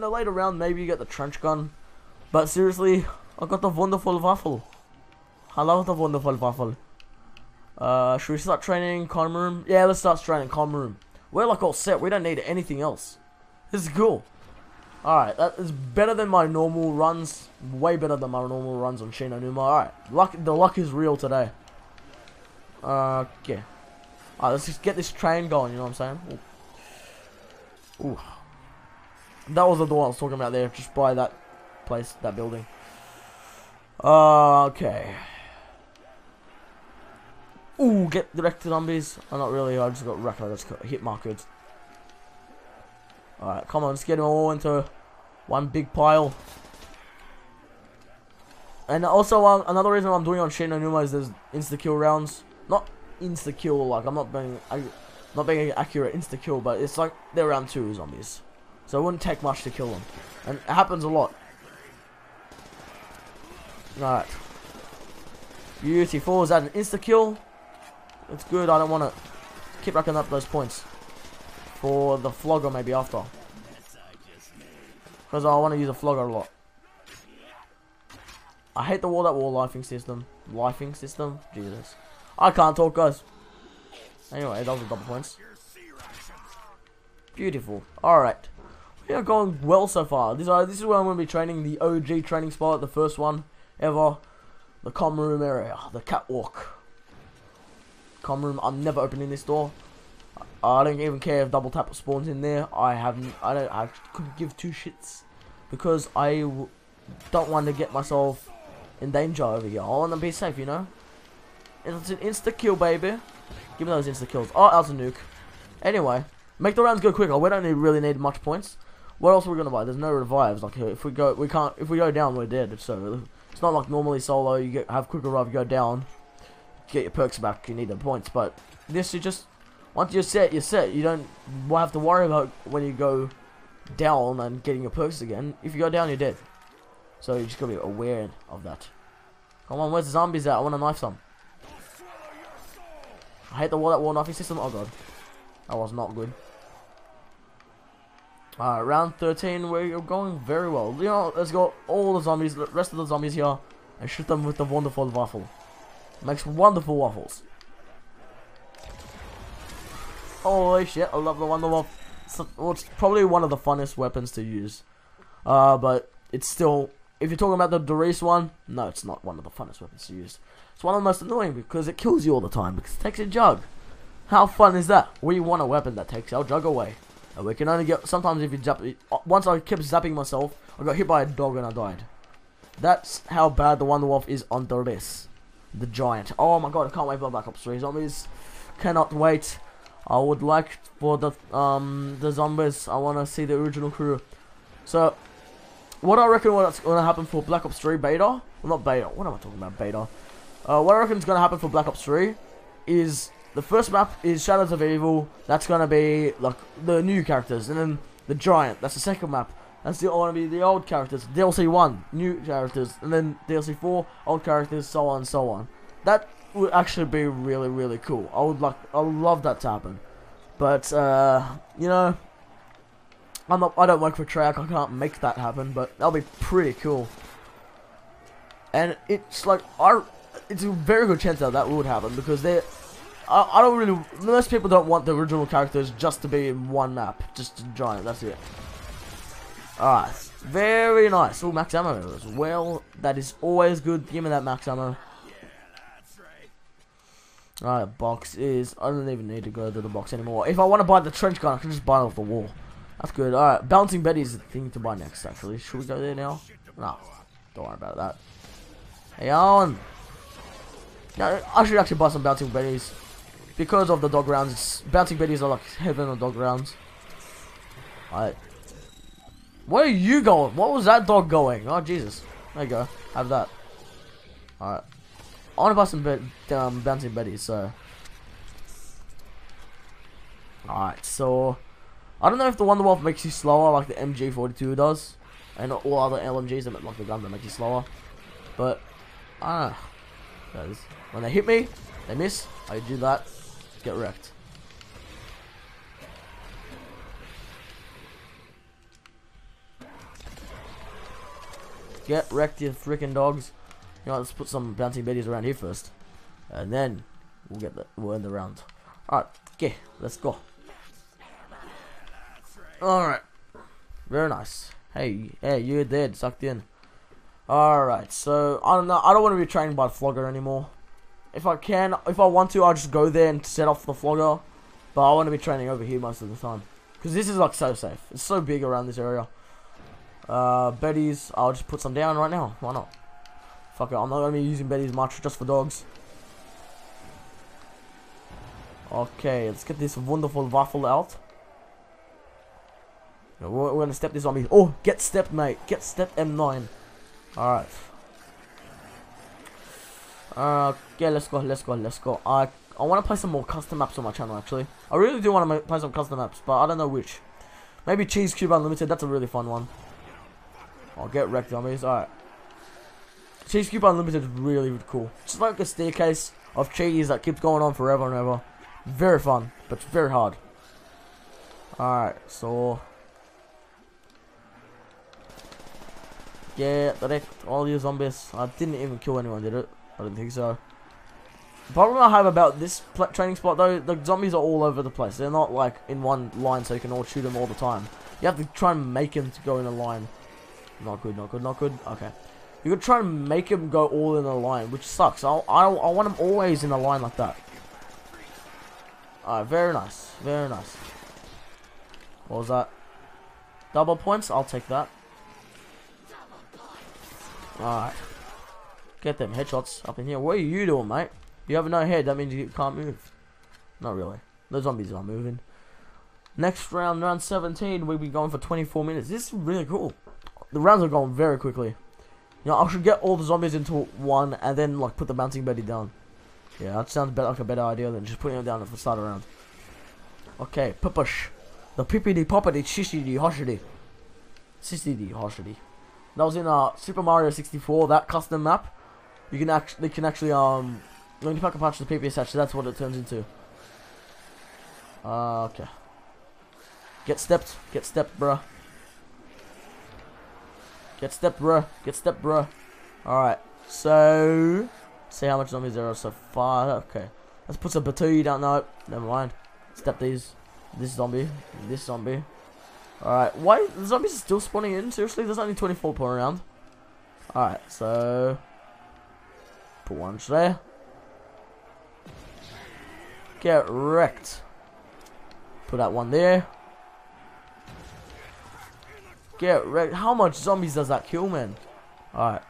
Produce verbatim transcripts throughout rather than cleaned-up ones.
in a later round maybe you get the trench gun, but seriously, I got the wonderful waffle. I love the wonderful waffle. Uh, should we start training common room? Yeah, let's start training common room. We're like all set, we don't need anything else. This is cool. Alright, that is better than my normal runs. Way better than my normal runs on Shi No Numa. Alright, luck, the luck is real today. Uh, okay. Alright, let's just get this train going, you know what I'm saying? Ooh. Ooh. That was the door I was talking about there, just by that place, that building. Uh, okay. Ooh, get directed zombies. I'm not really, I just got wrecked. I just got hit markers. Alright, come on, let's get them all into one big pile. And also, um, another reason I'm doing on Shi No Numa is there's insta-kill rounds. Not insta-kill, like, I'm not being I, not being accurate insta-kill, but it's like, they're round two zombies. So it wouldn't take much to kill them. And it happens a lot. Alright. Beautiful, is that an insta-kill? It's good, I don't want to keep racking up those points. For the flogger, maybe after. Because I want to use a flogger a lot. I hate the wall that wall lifing system. Lifing system? Jesus. I can't talk, guys. Anyway, those are double points. Beautiful. Alright. We are going well so far. This, uh, this is where I'm going to be training the O G training spot, the first one ever. The comm room area. The catwalk. Comm room. I'm never opening this door. I don't even care if double tap spawns in there. I haven't. I don't. I couldn't give two shits because I w don't want to get myself in danger over here. I want to be safe, you know. It's an insta kill, baby. Give me those insta kills. Oh, that was a nuke. Anyway, make the rounds go quicker. We don't need, really need much points. What else are we gonna buy? There's no revives. Like if we go, we can't. If we go down, we're dead. So it's not like normally solo. You get, have quick revive, you go down, get your perks back. You need the points, but this you just. Once you're set, you're set. You don't have to worry about when you go down and getting your perks again. If you go down, you're dead. So you just gotta be aware of that. Come on, where's the zombies at? I want to knife some. I hate the wall that wall knifing system. Oh god, that was not good. Alright, round thirteen. We're going very well. You know, let's go all the zombies, the rest of the zombies here, and shoot them with the wonderful waffle. Makes wonderful waffles. Holy shit, I love the Wunderwaffe. Well, it's probably one of the funnest weapons to use. Uh, but it's still, if you're talking about the Doris one, no, it's not one of the funnest weapons to use. It's one of the most annoying because it kills you all the time because it takes your jug. How fun is that? We want a weapon that takes our jug away. And we can only get, sometimes if you zap, once I kept zapping myself, I got hit by a dog and I died. That's how bad the Wunderwaffe is on Doris. The Giant. Oh my god, I can't wait for Black Ops three. Zombies, cannot wait. I would like for the um the zombies. I want to see the original crew. So, what I reckon what's gonna happen for Black Ops three beta? Well, not beta. What am I talking about? Beta. Uh, what I reckon is gonna happen for Black Ops three is the first map is Shadows of Evil. That's gonna be like the new characters, and then the Giant. That's the second map. That's the gonna be the old characters. D L C one, new characters, and then D L C four, old characters, so on and so on. That would actually be really, really cool. I would like, I would love that to happen, but uh, you know, I'm not. I don't work for Treyarch. I can't make that happen, but that'll be pretty cool. And it's like, I, it's a very good chance that that would happen because they, I, I don't really. Most people don't want the original characters just to be in one map, just a Giant. That's it. All right, very nice. Oh, max ammo as well. That is always good. Give me that max ammo. Alright, box is... I don't even need to go to the box anymore. If I want to buy the trench gun, I can just buy it off the wall. That's good. Alright, Bouncing Betty is the thing to buy next, actually. Should we go there now? No. Don't worry about that. Hey, Alan. No, I should actually buy some Bouncing Betties. Because of the dog rounds. Bouncing Betties are like heaven on dog rounds. Alright. Where are you going? What was that dog going? Oh, Jesus. There you go. Have that. Alright. I want to buy some be um, Bouncing Betties, so... Alright, so... I don't know if the Wunderwaffe makes you slower like the M G forty-two does. And all other L M Gs, that make, like the gun, that make you slower. But, I don't know. When they hit me, they miss, I do that, get wrecked. Get wrecked, you freaking dogs. You know, let's put some Bouncing Betties around here first, and then we'll get the we'll end the round. All right, okay, let's go. All right, very nice. Hey, hey, you're dead, sucked in. All right, so I don't know. I don't want to be trained by a flogger anymore. If I can, if I want to, I'll just go there and set off the flogger. But I want to be training over here most of the time, because this is like so safe. It's so big around this area. Uh, Betties, I'll just put some down right now. Why not? Fuck it, I'm not going to be using Betties much, just for dogs. Okay, let's get this wonderful waffle out. We're, we're going to step this zombie. Oh, get stepped, mate. Get stepped, M nine. Alright. Uh, okay, let's go, let's go, let's go. I, I want to play some more custom maps on my channel, actually. I really do want to play some custom maps, but I don't know which. Maybe Cheese Cube Unlimited, that's a really fun one. I'll get wrecked, zombies. Alright. Cheese Cube Unlimited is really cool. It's like a staircase of cheese that keeps going on forever and ever. Very fun, but very hard. Alright, so... get wrecked, all you zombies. I didn't even kill anyone, did it? I don't think so. The problem I have about this training spot, though, the zombies are all over the place. They're not, like, in one line, so you can all shoot them all the time. You have to try and make them to go in a line. Not good, not good, not good. Okay. You could try and make them go all in a line, which sucks. I'll, I'll, I want them always in a line like that. Alright, very nice. Very nice. What was that? Double points? I'll take that. Alright. Get them headshots up in here. What are you doing, mate? You have no head. That means you can't move. Not really. The zombies are moving. Next round, round seventeen. We'll be going for twenty-four minutes. This is really cool. The rounds are going very quickly. You know, I should get all the zombies into one and then, like, put the Bouncing Betty down. Yeah, that sounds better, like a better idea than just putting them down at the start of the round. Okay, pupush. The pippity poppity shishidi hoshidi. Sissidi hoshidi. That was in uh, Super Mario sixty-four, that custom map. You can actually, can actually, um, when you pack a patch to the P P S H, that's what it turns into. Uh, okay. Get stepped. Get stepped, bruh. Get stepped, bruh. Get stepped, bruh. Alright, so... see how much zombies there are so far. Okay. Let's put some Batu. Don't know it. Never mind. Step these. This zombie. This zombie. Alright. Why? The zombies are still spawning in? Seriously? There's only twenty-four per round. Alright, so... put one there. Get wrecked. Put that one there. Get wrecked. How much zombies does that kill, man? Alright.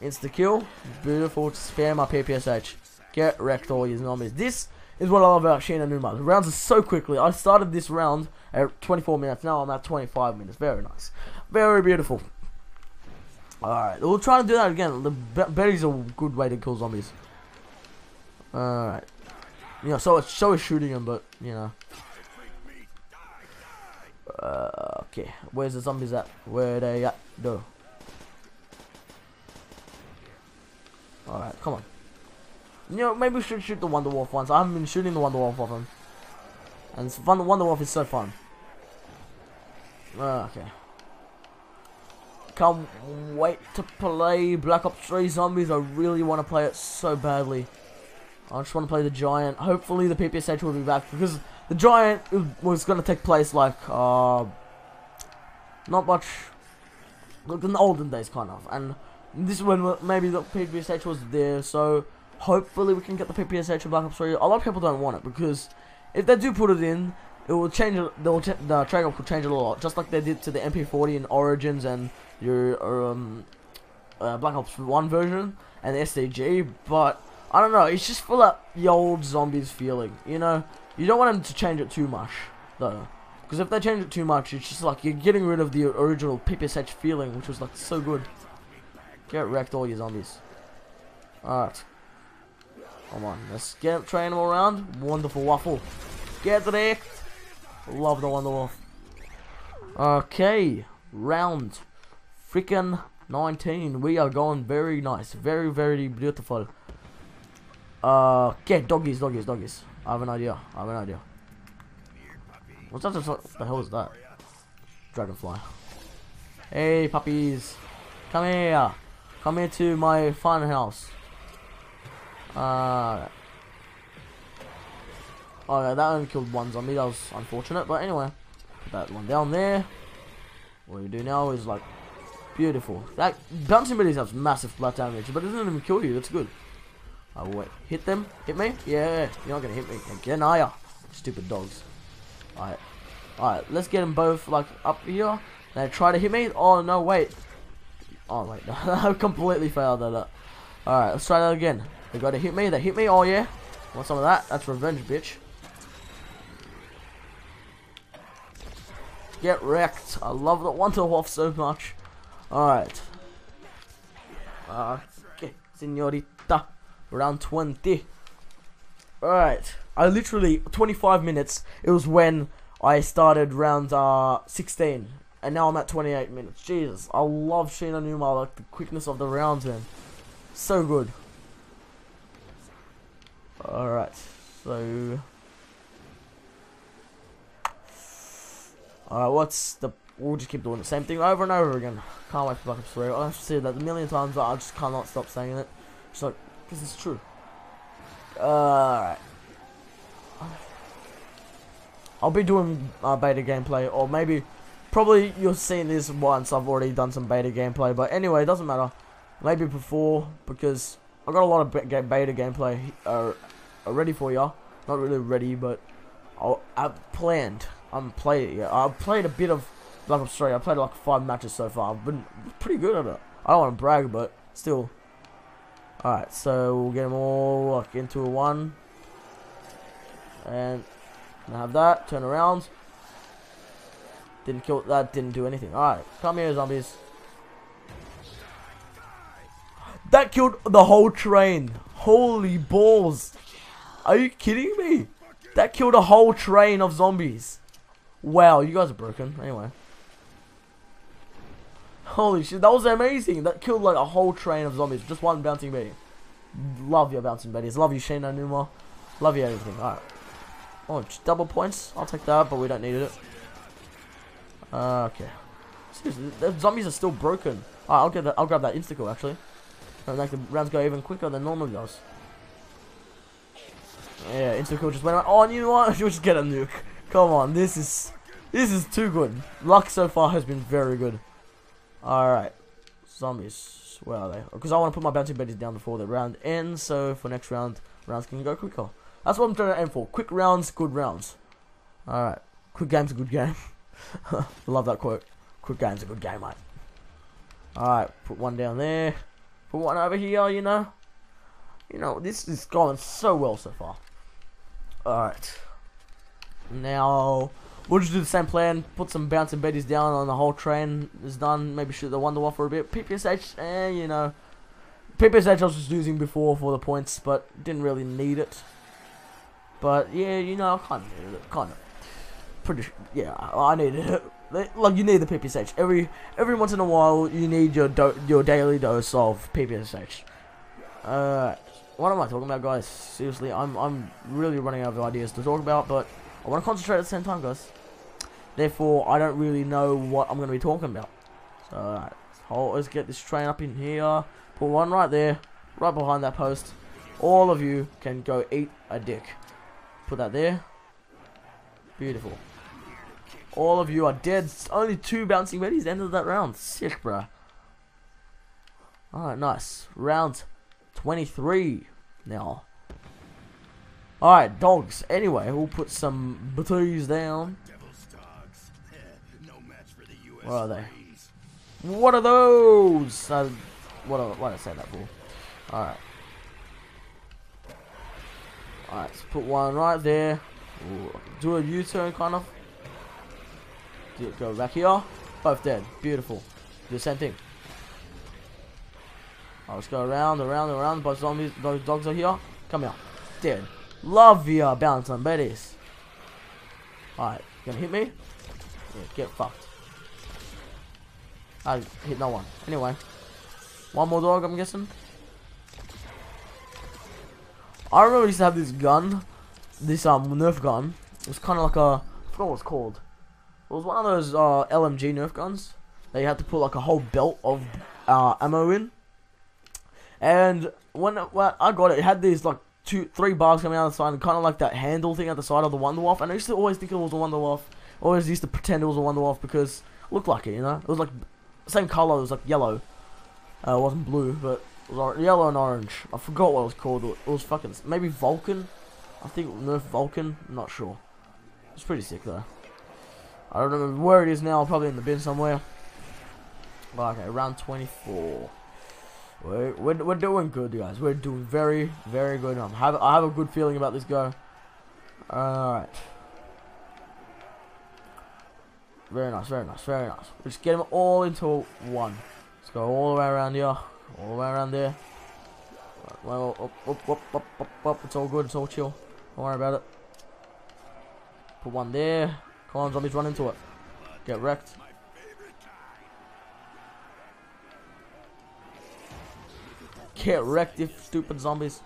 Insta kill. Beautiful. Spam my P P S H. Get wrecked, all you zombies. This is what I love about Shi No Numa. The rounds are so quickly. I started this round at twenty-four minutes. Now I'm at twenty-five minutes. Very nice. Very beautiful. Alright. We'll try to do that again. The Betty's a good way to kill zombies. Alright. You know, so it's, so it's shooting them, but, you know. Uh, okay, where's the zombies at? Where they at? No. Alright, come on. You know, maybe we should shoot the Wunderwaffe once. I haven't been shooting the Wunderwaffe of them. And the Wunderwaffe is so fun. Uh, okay. Can't wait to play Black Ops three Zombies. I really want to play it so badly. I just want to play The Giant. Hopefully the P P S H will be back, because The Giant was going to take place like, uh, not much, like in the olden days kind of, and this is when maybe the P P S H was there, so hopefully we can get the P P S H in Black Ops three. A lot of people don't want it, because if they do put it in, it will change, they'll ch the Treyarch will change it a lot, just like they did to the M P forty in Origins and your um, uh, Black Ops one version and the S D G, but... I don't know, it's just for that the old zombies feeling, you know? You don't want them to change it too much, though. Because if they change it too much, it's just like you're getting rid of the original P P S H feeling, which was like so good. Get wrecked, all your zombies. Alright. Come on, let's get train them around. Wonderful waffle. Get wrecked. Love the Wunderwaffe. Okay, round freaking nineteen. We are going very nice. Very, very beautiful. Uh, okay, doggies, doggies, doggies. I have an idea. I have an idea. What's that? What the hell is that? Dragonfly. Hey puppies, come here, come here to my farmhouse. Uh, oh yeah, that only killed one zombie, that was unfortunate, but anyway, put that one down there. What we do now is like, beautiful. That Bouncing Betty has massive blood damage, but it doesn't even kill you, that's good. Oh wait, hit them, hit me? Yeah, you're not gonna hit me again, are ya? Stupid dogs. Alright, alright, let's get them both like up here. They try to hit me, oh no wait. Oh wait, no, I completely failed at that. Alright, let's try that again. They gotta hit me, they hit me, oh yeah. Want some of that? That's revenge, bitch. Get wrecked. I love the Wunderwaffe so much. Alright. Okay, señorita. Round twenty. Alright. I literally, twenty-five minutes, it was when I started round uh, sixteen. And now I'm at twenty-eight minutes. Jesus, I love Shi No Numa, like the quickness of the rounds, man. So good. Alright, so... Alright, what's the... We'll just keep doing the same thing over and over again. Can't wait for Black Ops three. I've said that a million times, but I just cannot stop saying it. It's like, because it's true. Alright. I'll be doing uh, beta gameplay, or maybe... Probably you've seen this once, I've already done some beta gameplay, but anyway, it doesn't matter. Maybe before, because... I got a lot of beta gameplay uh, ready for ya. Not really ready, but I'll, I've planned. I'm playing. Yeah. I've played a bit of Black Ops three. I've played like five matches so far. I've been pretty good at it. I don't want to brag, but still. Alright, so we'll get them all like, into a one. And have that. Turn around. Didn't kill. That didn't do anything. Alright, come here, zombies. That killed the whole train. Holy balls. Are you kidding me? That killed a whole train of zombies. Wow, you guys are broken. Anyway. Holy shit, that was amazing. That killed like a whole train of zombies. Just one Bouncing Betty. Love your Bouncing Betties. Love you, Shi No Numa. Love you, everything. Alright. Oh, double points. I'll take that, but we don't need it. Uh, okay. Seriously, the zombies are still broken. Alright, I'll get that. I'll grab that insta-kill, actually. And like the rounds go even quicker than normal does. Yeah, insta-kill just went on. Oh, and you know what? She'll just get a nuke. Come on, this is this is too good. Luck so far has been very good. Alright. Zombies. Where are they? Because I want to put my Bouncing Betties down before the round ends, so for next round, rounds can go quicker. That's what I'm trying to aim for. Quick rounds, good rounds. Alright. Quick game's a good game. Love that quote. Quick game's a good game, mate. Alright, put one down there. Put one over here, you know. You know, this is going so well so far. Alright. Now, we'll just do the same plan. Put some Bouncing Betties down on the whole train. It's done. Maybe shoot the Wunderwaffe for a bit. P P S H, eh, you know. P P S H I was just using before for the points, but didn't really need it. But, yeah, you know, I kind of needed it. Kind of. Pretty sure. Yeah, I needed it. Like, you need the P P S H. Every every once in a while, you need your do your daily dose of P P S H. Uh, what am I talking about, guys? Seriously, I'm, I'm really running out of ideas to talk about, but I want to concentrate at the same time, guys. Therefore, I don't really know what I'm going to be talking about. So, alright. Let's get this train up in here. Put one right there, right behind that post. All of you can go eat a dick. Put that there. Beautiful. All of you are dead. Only two Bouncing Betties ended that round. Sick, bruh. Alright, nice. Round twenty-three now. Alright, dogs. Anyway, we'll put some batteries down. Where are they? What are those? Uh, what are, why did I say that for? Alright. Alright, let's put one right there. Ooh, do a U-turn, kind of. Go back here. Both dead. Beautiful. Do the same thing. Alright, let's go around, around, around. Both zombies, those dogs are here. Come here. Dead. Love your Bouncing Betties. Alright, gonna hit me? Yeah, get fucked. I hit no one. Anyway. One more dog, I'm guessing. I remember I used to have this gun. This um Nerf gun. It was kinda like a, I forgot what it's called. It was one of those uh, L M G Nerf guns. that you have to put like a whole belt of uh, ammo in. And when, it, when I got it, it had these like two, three bars coming out of the side, and kind of like that handle thing at the side of the Wunderwaffe. And I used to always think it was a Wunderwaffe. Always used to pretend it was a Wunderwaffe because it looked like it, you know. It was like same color. It was like yellow. Uh, it wasn't blue, but it was yellow and orange. I forgot what it was called. It was fucking maybe Vulcan. I think Nerf Vulcan. I'm not sure. It's pretty sick though. I don't remember where it is now. Probably in the bin somewhere. But okay, round twenty-four. We're, we're, we're doing good, guys. We're doing very, very good. I'm have, I have a good feeling about this go. Alright. Very nice, very nice, very nice. We'll just get them all into one. Let's go all the way around here. All the way around there. Right, well, up, up, up, up, up, up. It's all good. It's all chill. Don't worry about it. Put one there. Come on, zombies, run into it. Get wrecked. Get wrecked, you stupid zombies.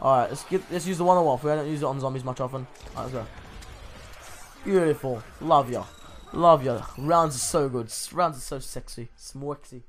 Alright, let's get let's use the Wunderwaffe. We don't use it on zombies much often. Alright, let's go. Beautiful. Love ya. Love ya. Rounds are so good. Rounds are so sexy. Smorxy.